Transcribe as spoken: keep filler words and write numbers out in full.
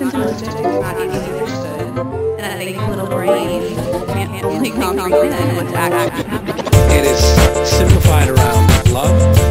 not understood, not easily understood, and that they little brain can't really comprehend what's actually happening. It is simplified around love.